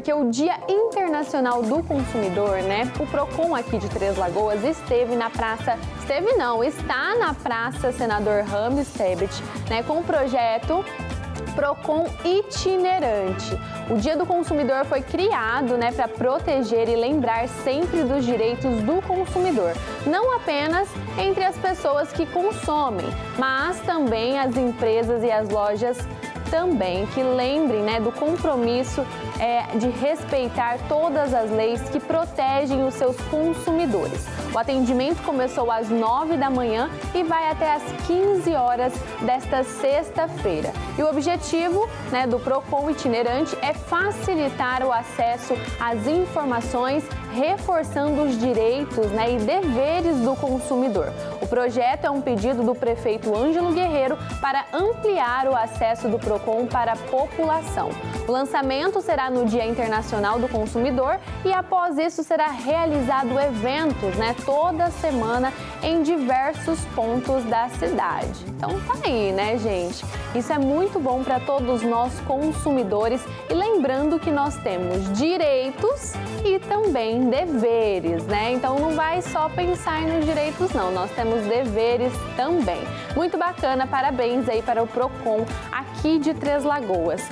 porque o Dia Internacional do Consumidor, né? O PROCON aqui de Três Lagoas está na Praça Senador Ramez Tebet, né? Com o projeto PROCON itinerante. O Dia do Consumidor foi criado, né, para proteger e lembrar sempre dos direitos do consumidor, não apenas entre as pessoas que consomem, mas também as empresas e as lojas também, que lembrem, né, do compromisso de respeitar todas as leis que protegem os seus consumidores. O atendimento começou às 9 da manhã e vai até às 15 horas desta sexta-feira. E o objetivo, né, do PROCON itinerante é facilitar o acesso às informações, reforçando os direitos, né, e deveres do consumidor. O projeto é um pedido do prefeito Ângelo Guerreiro para ampliar o acesso do PROCON para a população. O lançamento será no Dia Internacional do Consumidor e após isso será realizado eventos, né, toda semana em diversos pontos da cidade. Então tá aí, né, gente? Isso é muito bom para todos nós consumidores e lembrando que nós temos direitos e também deveres, né? Então não vai só pensar nos direitos não, nós temos deveres também. Muito bacana, parabéns aí para o PROCON aqui de Três Lagoas.